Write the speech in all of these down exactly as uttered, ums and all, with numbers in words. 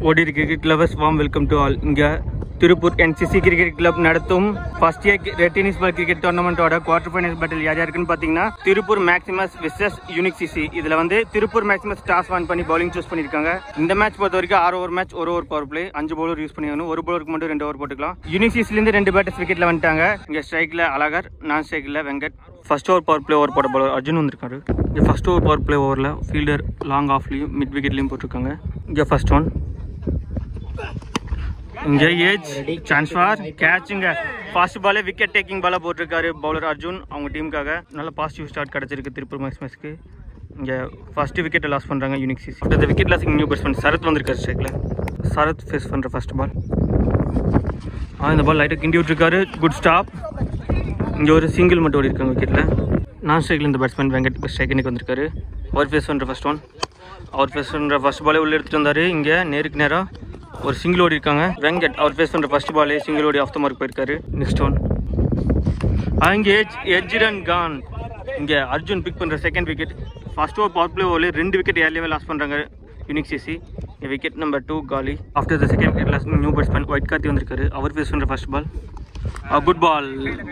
What is cricket lovers? Warm welcome to all. Inga Tirupur N C C cricket club nadathum first year retainees cricket tournament oda quarter finals battle yaar irukku pathina Tirupur Maximus versus Unique C C. Idhula vande Tirupur Maximus toss win panni bowling choose pannirukanga. Indha match pothavarikku six over match one over power play five bowler use panniyanum one bowler ku mattum two over potukalam. Unique C C la irundhu two batters wicket la vandanga. Inga strike la Alagar, non strike la Venkat. First over power play over poda bowler Arjun vandirukaru. The first over power play over la fielder long off la mid wicket la potrukanga. Inga first one engage chance for catching fast ball wicket taking ball போட்டுருக்காரு bowler Arjun அவங்க டீமுக்காக நல்ல positive start கிடைச்சிருக்கு திருப்பூர் மேக்ஸ்மஸ்க்கு இங்க first wicket loss பண்றாங்க Unique C C after the wicket loss new batsman Sarath வந்திருக்காரு ஸ்ட்ரைக்ல Sarath face பண்ற ஃபர்ஸ்ட் பால் ஆ இந்த பால் லைட்டா கிண்டி விட்டுருக்காரு குட் ஸ்டாப் இங்க ஒரு சிங்கிள் மட்டும் ஓடி இருக்காங்க விக்கெட்ல நான் ஸ்ட்ரைக்ல இந்த பேட்ஸ்மேன் வெங்கட் ஸ்ட்ரைக்கிங்க்கு வந்திருக்காரு அவர் ஃபேஸ் பண்ற ஃபர்ஸ்ட் ஒன் அவர் ஃபேஸ் பண்ற ஃபர்ஸ்ட் பால் உள்ள எடுத்துட்டு வந்தாரு இங்க நேருக்கு நேரா ஒரு சிங்கிள் ஓடி இருக்காங்க வெங்கட் அவர் ஃபேஸ் பண்ற ஃபர்ஸ்ட் பாலே சிங்கிள் ஓடி ஆஃப் தி மார்க் போயிருக்காரு நெக்ஸ்ட் ஒன் ஆங்கேஜ் எட்ஜ் ரன் கான் இங்க அர்ஜுன் பிக் பண்ற second wicket first over power play ஓவர்ல ரெண்டு விக்கெட் ஏர்லியாவே லாஸ் பண்றாங்க Unique C C wicket number two காலி after the second wicket loss new batsman white Karthi வந்திருக்காரு அவர் ஃபேஸ் பண்ற first ball good ball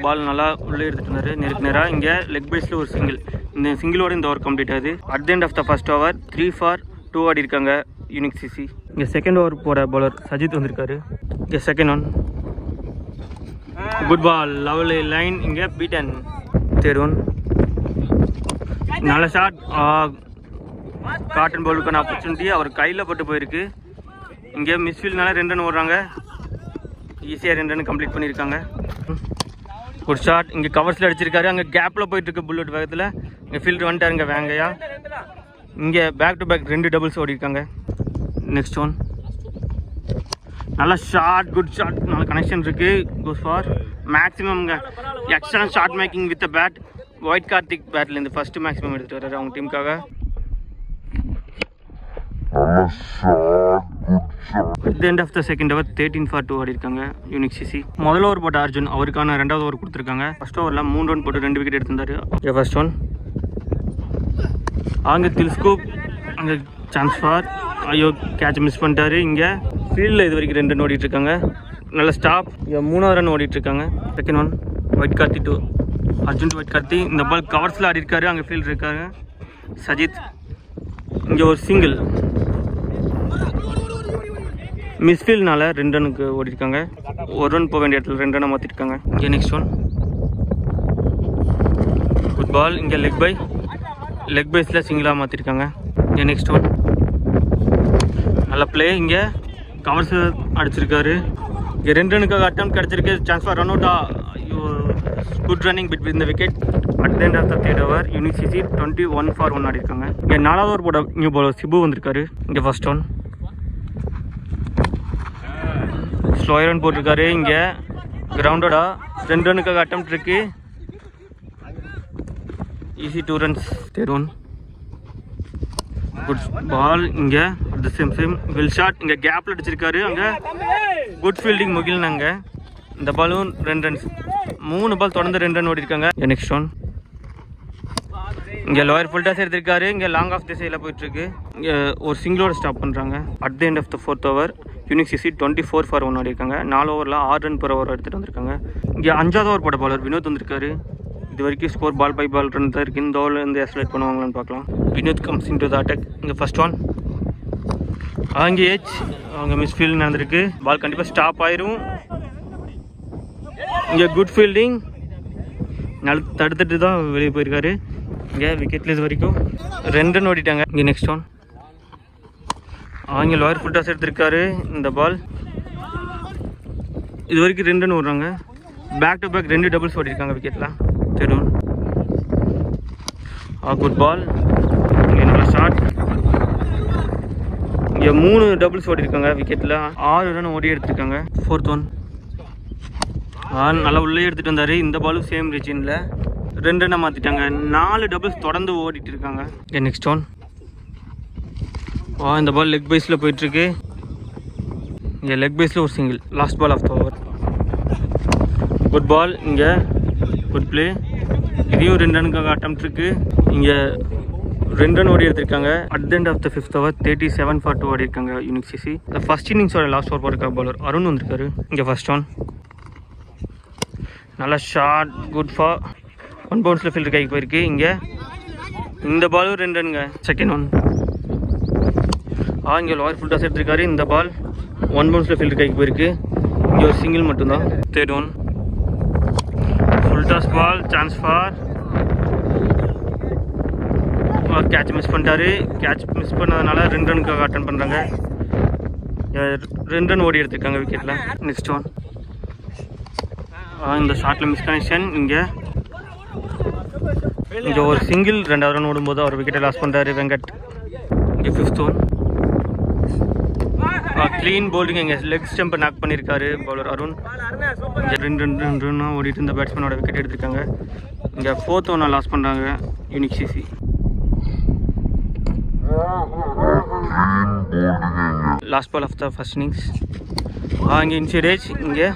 ball நல்லா உள்ளே எடுத்துட்டாரு நேருக்கு நேரா இங்க லெக் பேஸ்ல ஒரு சிங்கிள் இந்த சிங்கிளோட இந்த ஓவர் கம்ப்ளீட் ஆகுது at the end of the first over three for two ஆடி இருக்காங்க Unique C C. The second over for bowler Sajid vandirukkaru. The second one. Good ball, lovely line. Inga beaten. Third one. Nala shot. Ah, cotton ball kana opportunity. Avar kaila pottu poirukku. Inga misfield nala two run oranga. Easy ah two run complete pannirukanga. Good shot. Inga covers la adichirukkaru. Anga gap la poitirukku bullet vagathila. Inga field vandaranga vangaya. Inga back to back two doubles odirukanga. Next one. Nalla shot, good shot. Nalla connection irukku. Goes for maximum excellent shot making with the bat. White Karthik bat la inda first maximum eduthu vararu avanga team kaga. Nalla shot, good shot. At the end of the second over thirteen for two adi irukanga Unique C C. Modala over potta Arjun avarukana rendavathu over kuduthirukanga. First over la three run pottu two wicket eduthandaru. Yeah, first one. Anga till scoop anga chance for ஐயோ catch miss பண்ணிட்டாரு இங்கே ஃபீல்டில் இது வரைக்கும் ரெண்டு run ஓடிட்டுருக்காங்க நல்ல stop இங்கே மூணாவது ரன் ஓடிட்டுருக்காங்க second one white Karthi to Arjun white Karthi இந்த பால் கவர்ஸில் ஆடி இருக்காரு அங்கே ஃபீல்டு இருக்காங்க சஜித் இங்கே ஒரு சிங்கிள் மிஸ்ஃபீல்ட்னால ரெண்டு ரனுக்கு ஓடிருக்காங்க ஒரு ரன் போக வேண்டிய இடத்துல ரெண்டு ரனை மாற்றிருக்காங்க இங்கே நெக்ஸ்ட் ஒன் குட் பால் இங்கே லெக் பை லெக் பைஸில் சிங்கிளாக மாற்றிருக்காங்க இங்கே நெக்ஸ்ட் ஒன் நல்ல பிளே இங்கே கவர்ஸ் அடிச்சிருக்காரு இங்கே ரெண்டு ரனுக்காக அட்டம் கிடச்சிருக்கு சான்ஸ் ஃபார் ரன் அவுட் ஐயோ good running between the wicket at the end of the third over Unique C C twenty one for one ஆடிருக்காங்க இங்கே நாலாவது ஓவர் போட நியூ பவுலர் சிபு வந்திருக்காரு இங்கே ஃபர்ஸ்ட் ஒன் ஸ்லோயர் ரன் போட்டிருக்காரு இங்கே கிரவுண்டோட ரெண்டு ரனுக்காக அட்டம் இருக்கு easy two runs third one good ball இங்கே at the same same will shot இங்கே கேப்பில் அடிச்சிருக்காரு அங்கே குட் ஃபீல்டிங் முகில்னாங்க இந்த பாலும் ரெண்டு ரன்ஸ் மூணு பால் தொடர்ந்து ரெண்டு ரன் ஓடிருக்காங்க நெக்ஸ்ட் ஒன் இங்கே லோயர் ஃபுல் டாஸ் எடுத்திருக்காரு இங்கே லாங் ஆஃப் திசையில் போயிட்டுருக்கு இங்கே ஒரு சிங்கிளோட ஸ்டாப் பண்ணுறாங்க at the end of the fourth over Unique C C twenty four for one ஆடிருக்காங்க நாலு ஓவரில் ஆறு ரன் பர் ஓவர் எடுத்துகிட்டு வந்திருக்காங்க இங்கே அஞ்சாவது ஓவர் போட பாலர் வினோத் வந்திருக்காரு இது வரைக்கும் score ball by ball run தான் இருக்குது இந்த ஓவரில் வந்து எஸ்லேட் பண்ணுவாங்களான்னு பார்க்கலாம் Vinod comes in to the attack இங்கே ஃபர்ஸ்ட் ஒன் அங்கே ஏஜ் அவங்க மிஸ்ஃபீல்டு நடந்திருக்கு பால் கண்டிப்பாக ஸ்டாப் ஆயிரும் இங்கே குட் ஃபீல்டிங் நல்ல தடுத்துட்டு தான் வெளியே போயிருக்காரு இங்கே விக்கெட்ல இது வரைக்கும் ரெண்டு ரன் ஓடிட்டாங்க இங்கே நெக்ஸ்ட் ஒன் அவங்க லோயர் ஃபுல் டாஸ் எடுத்திருக்காரு இந்த பால் இது வரைக்கும் ரெண்டு ரன் ஓடுறாங்க பேக் டு பேக் ரெண்டு டபுள்ஸ் ஓடிருக்காங்க விக்கெட்லாம் தெரியும் குட் பால் இங்கே ஷார்ட் இங்கே மூணு டபுள்ஸ் ஓடி இருக்காங்க விக்கெட்டில் ஆறு ரன் ஓடி எடுத்துருக்காங்க ஃபோர்த் ஒன் ஆ நல்லா உள்ளே எடுத்துகிட்டு வந்தார் இந்த பாலும் சேம் ரீஜனில் ரெண்டு ரன்னை மாற்றிட்டாங்க நாலு டபுள்ஸ் தொடர்ந்து ஓடிட்டு இருக்காங்க இங்கே நெக்ஸ்ட் ஒன் ஆ இந்த பால் லெக் பைஸில் போயிட்டுருக்கு இங்கே லெக் பைஸில் ஒரு single last ball of the over good ball இங்கே குட் பிளே இதையும் ரெண்டு ரனுக்காக அட்டம்ப்ட் இருக்குது இங்கே ரெண்டு ஓடி எடுத்திருக்காங்க. At the end of the fifth over thirty seven for two ஓடி இருக்காங்க யூனிக் சிசி. இந்த ஃபர்ஸ்ட் இன்னிங்ஸோட லாஸ்ட் ஓவர் போடுற பவுலர் அருண் வந்திருக்காரு. இங்கே ஃபர்ஸ்ட் ஒன் நல்லா ஷார்ட், குட் ஃபார் ஒன் பவுன்ஸில் ஃபீல்டு கைக்கு போயிருக்கு. இங்கே இந்த பாலும் ரெண்டு ரன்னுங்க. செகண்ட் ஒன் ஆ இங்கே லோயர் ஃபுல் டாஸ் எடுத்திருக்காரு. இந்த பால் ஒன் பவுன்ஸில் ஃபீல்டு கைக்கு போயிருக்கு. இங்கே ஒரு சிங்கிள் மட்டும்தான். Third one full toss ball, chance for catch miss பண்ணிட்டாரு. கேட்ச் மிஸ் பண்ணதுனால ரெண்டு ரனுக்காக அட்டன் பண்ணுறாங்க. ரெண்டு ரன் ஓடி எடுத்திருக்காங்க விக்கெட்டில். நெக்ஸ்ட் ஒன் இந்த ஷார்ட்டில் மிஸ் கனெக்ஷன். இங்கே இங்கே ஒரு சிங்கிள் ரெண்டாவது ரன் ஓடும்போது அவர் விக்கெட்டை லாஸ் பண்ணுறாரு வெங்கட். இங்கே ஃபிஃப்த் ஒன் க்ளீன் பவுலிங். இங்கே லெக் ஸ்டெம்பை நாக் பண்ணியிருக்காரு பவுலர் அருண். ரெண்டு ரெண்டு ரெண்டு ரன்னா ஓடிட்டு இருந்த பேட்ஸ்மேனோட விக்கெட் எடுத்திருக்காங்க. இங்கே ஃபோர்த் ஒன்னை லாஸ் பண்ணுறாங்க unique CC. Last ball of the first innings. இங்கே இன்சைடேஜ் இங்கே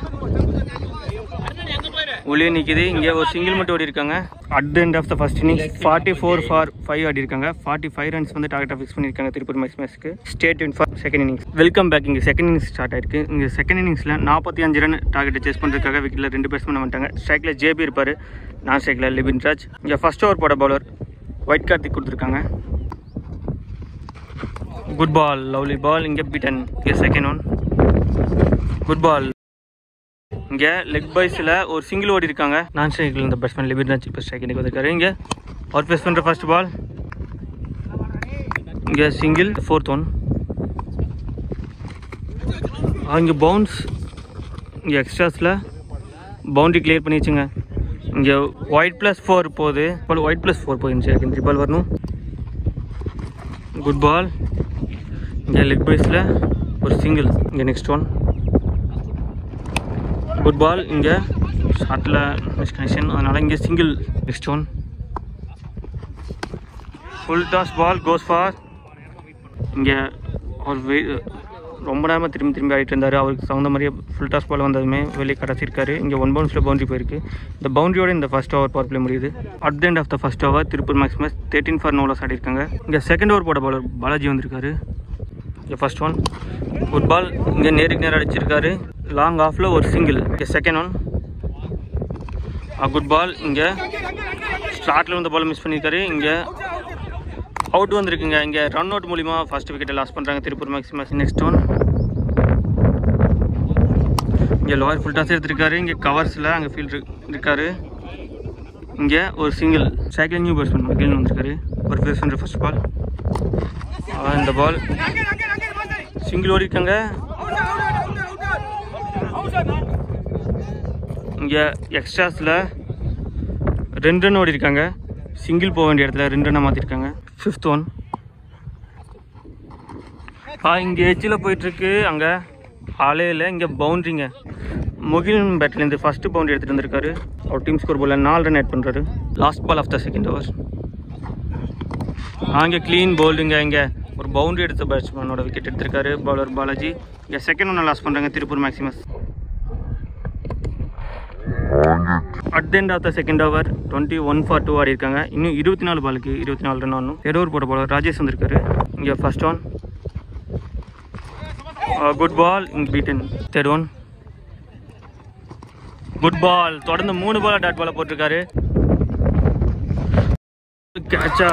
உள்ளே நிற்கிது. இங்கே ஒரு சிங்கிள் மட்டும் ஓடி இருக்காங்க. At the end of the first innings forty four for five ஆடி இருக்காங்க. ஃபார்ட்டி ஃபைவ் ரன்ஸ் வந்து டார்கெட்டாக ஃபிக்ஸ் பண்ணியிருக்காங்க திருப்பூர் மேக்ஸிமஸ்க்கு. State in for second innings. Welcome back. இங்கே செகண்ட் இன்னிங்ஸ் ஸ்டார்ட் ஆயிருக்கு. இங்கே செகண்ட் இன்னிங்ஸில் நாற்பத்தி அஞ்சு ரன் டார்கெட்டை சேஸ் பண்ணுறதுக்காக விக்கெட்டில் ரெண்டு பேட்ஸ்மேன் வந்துட்டாங்க. ஸ்ட்ரைக்கில் ஜேபி இருப்பார், நான் ஸ்ட்ரைக்கில் லிபின் ராஜ். இங்கே ஃபர்ஸ்ட் ஓவர் போட பவுலர் ஒயிட் கார்த்திக் கொடுத்துருக்காங்க. Good ball, lovely ball. இங்கே பீட்டன். இங்கே செகண்ட் ஒன் குட் பால். இங்கே லெக் பாய்ஸில் ஒரு சிங்கிள் ஓடி இருக்காங்க. நான் ஸ்ட்ரைக்கில் இந்த பேட்ஸ்மேன் லிபின் ராஜ் இப்போ ஸ்ட்ரைக்கிங் வந்திருக்காரு. இங்கே அவுட் பேஸ் பண்ணுற ஃபர்ஸ்ட் பால். இங்கே சிங்கிள். ஃபோர்த் ஒன் இங்கே பவுன்ஸ். இங்கே எக்ஸ்ட்ராஸில் பவுண்ட்ரி கிளியர் பண்ணி வச்சுங்க. இங்கே ஒயிட் ப்ளஸ் ஃபோர் போகுது. பால் ஒயிட் ப்ளஸ் ஃபோர் போயிருந்துச்சு. எனக்கு த்ரீ பால் வரணும். Good ball. இங்கே லெக் பாய்ஸில் ஒரு சிங்கிள். இங்கே நெக்ஸ்ட் ஒன் குட் பால். இங்கே ஷார்ட்டில் மிஸ் கனெக்ஷன், அதனால் இங்கே single. Next one full toss ball, goes for. இங்கே அவர் வெ ரொம்ப நேரமாக திரும்பி திரும்பி ஆகிட்டு இருந்தார். அவருக்கு தகுந்த மாதிரியே ஃபுல் டாஸ் பால் வந்ததுமே வெளியே கடைச்சிருக்காரு. இங்கே ஒன் பவுன்ஸில் பவுண்ட்ரி போயிருக்கு. இந்த பவுண்ட்ரியோட இந்த ஃபர்ஸ்ட் ஓவர் பவர் பிளே முடியுது. At the end of the first over Tiruppur Maximus thirteen for no loss ஆடி இருக்காங்க. இங்கே செகண்ட் ஓவர் போட பாலர் பாலாஜி வந்திருக்காரு. இங்கே ஃபர்ஸ்ட் ஒன் குட் பால். இங்கே நேருக்கு நேர் அடிச்சிருக்காரு. லாங் ஆஃபில் ஒரு சிங்கிள். இங்கே செகண்ட் ஒன் குட் பால். இங்கே ஸ்டார்ட்டில் வந்து பால் மிஸ் பண்ணியிருக்காரு. இங்கே அவுட் வந்துருக்குங்க. இங்கே ரன் அவுட் மூலிமா ஃபர்ஸ்ட் விக்கெட்டை லாஸ் பண்ணுறாங்க திருப்பூர் மேக்ஸிமஸ். நெக்ஸ்ட் ஒன் இங்கே லோயர் ஃபுல் டாஸ் எடுத்திருக்காரு. இங்கே கவர்ஸில் அங்கே ஃபீல்டு இருக்காரு. இங்கே ஒரு சிங்கிள். ஸ்ட்ரைக்கில் நியூ பேட்ஸ்மேன் மகிழ்னு வந்திருக்காரு. ஒரு பேட்ஸ்மேன் ஃபர்ஸ்ட் பால். இந்த பால் சிங்கிள் ஓடி இருக்காங்க. இங்கே எக்ஸ்ட்ராஸில் ரெண்டு ரன் ஓடி இருக்காங்க. சிங்கிள் போக வேண்டிய இடத்துல ரெண்டு ரன்னை மாற்றிருக்காங்க. ஃபிஃப்த் ஒன் ஆ இங்கே எஜ்ஜில் போயிட்டுருக்கு. அங்கே அலையில் இங்கே பவுண்ட்ரிங்க. முகிலன் பேட்லேருந்து ஃபஸ்ட்டு பவுண்ட்ரி எடுத்துகிட்டு வந்திருக்காரு. அவர் டீம் ஸ்கோர் போலில் நாலு ரன் ஆட் பண்ணுறாரு. Last ball of the second over. அங்கே க்ளீன் பவுலிங்க. இங்கே ஒரு பவுண்ட்ரி எடுத்த பேட்ஸ்மேனோட விக்கெட் எடுத்திருக்காரு பவுலர் பாலாஜி. இங்கே செகண்ட் ஒன்று லாஸ் பண்ணுறாங்க Tiruppur Maximus. At the end of the second over twenty one for two ஆடி இருக்காங்க. இன்னும் இருபத்தி நாலு பாலுக்கு இருபத்தி நாலு ரன் ஆகணும். தேர்ட் ஓவர் போட பவுலர் ராஜேஷ் வந்திருக்காரு. இங்கே ஃபர்ஸ்ட் ஒன் குட் பால். இங்கே beaten. Third one good ball. தொடர்ந்து மூணு பால் டாட் பாலை போட்டிருக்காரு. கேட்சா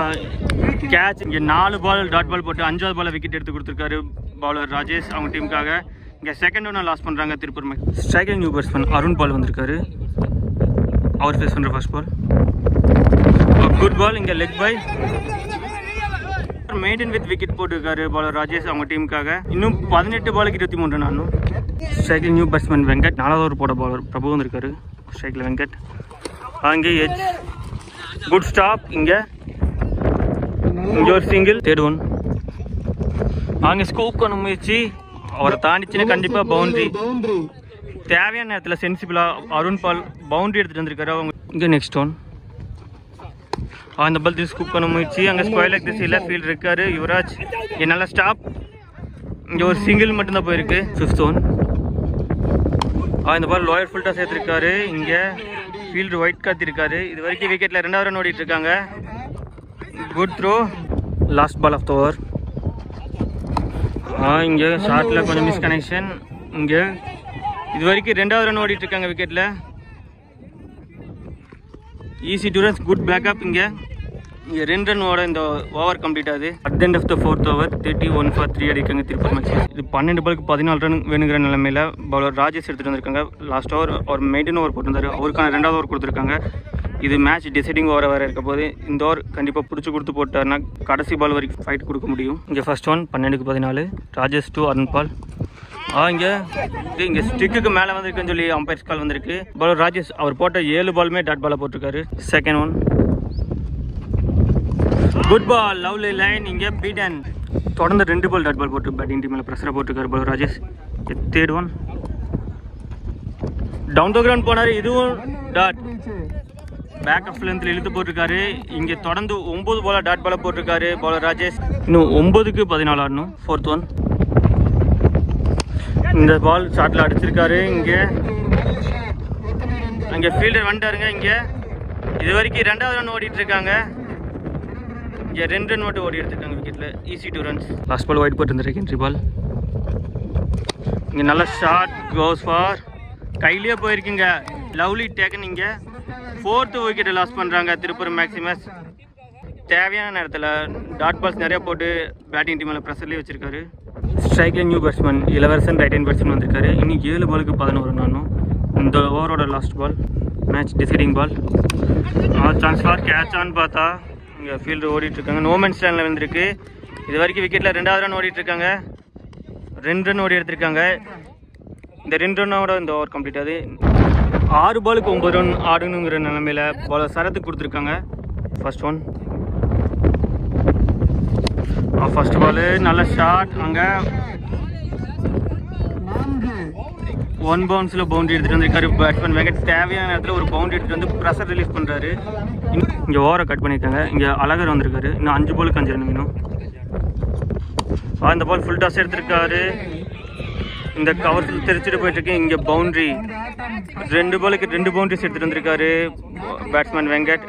கேட்ச். இங்கே நாலு பால் டாட் பால் போட்டு அஞ்சாவது பால் விக்கெட் எடுத்து கொடுத்துருக்காரு பவுலர் ராஜேஷ் அவங்க டீமுக்காக. இங்கே செகண்ட் ஒன்று லாஸ் பண்ணுறாங்க திருப்பூர் மேக். ஸ்ட்ரைக்கிங் நியூ பேட்ஸ்மேன் அருண் பால் வந்திருக்காரு. அவர் ஃபேஸ் பண்ணுற ஃபர்ஸ்ட் பால் குட் பால். இங்கே leg bye maintain with wicket போட்டிருக்காரு பவுலர் ராஜேஷ் அவங்க டீமுக்காக. இன்னும் பதினெட்டு பாலுக்கு இருபத்தி மூணு ரன் ஆனும். Striking new batsman Venkat. நாலாவது ஓவர் போட பவுலர் பிரபு வந்திருக்காரு. ஸ்ட்ரைக்கில் வெங்கட். அங்கே எச் குட் ஸ்டாப். இங்கே இங்கே ஒரு சிங்கிள். தேர்ட் ஒன் அங்கே ஸ்கோப் பண்ண முயற்சி. அவரை தாண்டிச்சுன்னா கண்டிப்பாக பவுண்ட்ரி. தேவையான நேரத்தில் சென்சிபிளாக அருண் பால் பவுண்ட்ரி எடுத்துகிட்டு வந்திருக்காரு அவங்க. இங்கே நெக்ஸ்ட் ஒன் அந்த பால் திரும்ப ஸ்கூப் பண்ண முயற்சி. அங்கே ஸ்கொயர் திசையில் ஃபீல்டு இருக்காரு யுவராஜ். என்னால் ஸ்டாப். இங்கே ஒரு சிங்கிள் மட்டும்தான் போயிருக்கு. ஃபிஃப்த் ஒன் இந்த பால் லோயர் ஃபுல்டாக சேர்த்துருக்காரு. இங்கே ஃபீல்டு ஒயிட் காத்திருக்காரு. இது வரைக்கும் விக்கெட்டில் ரெண்டாவது ரன் ஓடிட்டு இருக்காங்க. Good throw. Last ball of the over इंगे शॉट ला கொஞ்சம் மிஸ் கனெக்ஷன் इंगे இது வரைக்கும் இரண்டாவது ரன் ஓடிட்டு இருக்காங்க விக்கெட்ல ஈஸி டுரன்ஸ் குட் பேக்கப் इंगे ये रेंड रन ओडा इंदा ओवर कंप्लीट आदु at the end of the fourth over thirty one for three அடிக்கங்க திருப்பூர் மேக்ஸிமஸ் இது ट्वेल्व बॉल க்கு फोर्टीन रन வேணுங்கற நிலைமையில பவுலர் ராஜேஷ் எடுத்துட்டு வந்திருக்காங்க லாஸ்ட் ஓவர் ஒரு மெயின்டெய்ன் ஓவர் போட்டுந்தாரு அவர்க்கான இரண்டாவது ஓவர் கொடுத்திருக்காங்க இது மேட்ச் டிசைடிங் ஓவர் வர இருக்க போது இந்த ஓவர் கண்டிப்பா புடிச்சு கொடுத்து போட்டாருன்னா கடைசி பால் வரைக்கும் ஃபைட் கொடுக்க முடியும் இங்க ஃபர்ஸ்ட் ஒன் ट्वेल्व க்கு fourteen Rajesh to Arun ball ஆ இங்க இங்க ஸ்டிக்குக்கு மேல வந்திருக்குன்னு சொல்லி அம்பயர் கால் வந்திருக்கு பவுலர் ராஜேஷ் அவர் போட்ட सेवन பால்மே டாட் பாலா போட்டுருக்காரு second one good ball lovely line इंगे बीटन தொடர்ந்து ரெண்டு பால் டாட் பால் போட்டு பேட்டிங் டீம் மேல பிரஷர் போட்டுக்கார் ball Rajesh third one down to ground போனாரு இதுவும் டாட் பேக் ஆஃப் லெந்த் இழுத்து போட்டுக்காரு இங்க தொடர்ந்து नाइन பால் டாட் பால் போட்டுக்காரு பால் ராஜேஷ் இன்னும் नाइन க்கு फोर्टीन ஆடணும் फोर्थ ஒன் இந்த பால் ஷாட்ல அடிச்சிருக்காரு இங்க அங்க ஃபீல்டர் வந்துட்டாருங்க இங்க இதுவரைக்கும் இரண்டாவது ரன் ஓடிட்டு இருக்காங்க ये रन रन மட்டும் ஓடி எடுத்துட்டாங்க விக்கெட்ல easy two runs last ball wide போட்டு வந்திருக்கேன் ட்ரி பால் இங்க நல்ல ஷாட் கோஸ் ஃபார் கையிலே போயிருக்கீங்க லவ்லி டேக்கன் இங்க फोर्थ விக்கெட் லாஸ் பண்றாங்க திருப்பூர் மேக்ஸிமஸ் தேவையான நேரத்துல டாட் பால்ஸ் நிறைய போட்டு பேட்டிங் டீம் மேல பிரஷர்லயே வச்சிருக்காரு ஸ்ட்ரைக்ல new batsman eleven right hand batsman வந்திருக்காரு இன்னி सेवन பாலுக்கு इलेवन ரன் ஆனும் இந்த ஓவரோட last ball match deciding ball all chance for catch on பார்த்தா இங்க ஃபீல்ட் ஓடிட்டு இருக்காங்க நோ மேன்ஸ் லேண்ட்ல வந்திருக்கு இது வரைக்கும் விக்கெட்ல இரண்டாவது ரன் ஓடிட்டு இருக்காங்க ரெண்டு ரன் ஓடி எடுத்துட்டாங்க இந்த ரெண்டு ரன்னோட இந்த ஓவர் கம்ப்ளீட் ஆது सिक्स பாலுக்கு नाइन ரன் ஆடணும்ங்கற நிலைமையில பவுலர் சரத் கொடுத்திருக்காங்க ஃபர்ஸ்ட் ஒன் ஆ ஃபர்ஸ்ட் பால் நல்ல ஷாட் அங்க वन பவுன்ஸ்ல பவுண்டரி எடுத்துட்டு வந்திருக்காரு பேட்ஸ்மேன் வெங்கட் தேவையான நேரத்துல ஒரு பவுண்டரி எடுத்துட்டு வந்து பிரஷர் ரிலீஸ் பண்றாரு இங்க ஓவரை கட் பண்ணிருக்காங்க இங்க அழகர் வந்திருக்காரு இன்னும் அஞ்சு பாலுக்கு அஞ்சு ரன் வேணும் அந்த பால் ஃபுல் டாஸ் எடுத்திருக்காரு இந்த கவர்ல தெரிச்சுட்டு போயிட்டு இருக்கு இங்க பவுண்டரி ரெண்டு பாலுக்கு ரெண்டு பவுண்டரிஸ் எடுத்துட்டு வந்திருக்காரு பேட்ஸ்மேன் வெங்கட்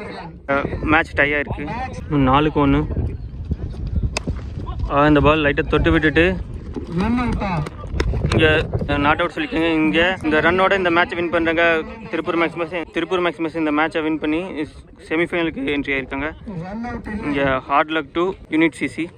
மேட்ச் டை ஆயிருக்கு நாலுக்கு ஒன்று அந்த பால் லைட்டை தொட்டு விட்டுட்டு இங்க நாட் அவுட் சொல்லிக்கங்க இங்க இந்த ரன்னோட இந்த மேட்ச் வின் பண்றாங்க திருப்பூர் மேக்ஸிமஸ் திருப்பூர் மேக்ஸிமஸ் இந்த மேட்சை வின் பண்ணி செமி ஃபைனலுக்கு என்ட்ரி ஆயிருக்காங்க இங்க hard luck to Unique CC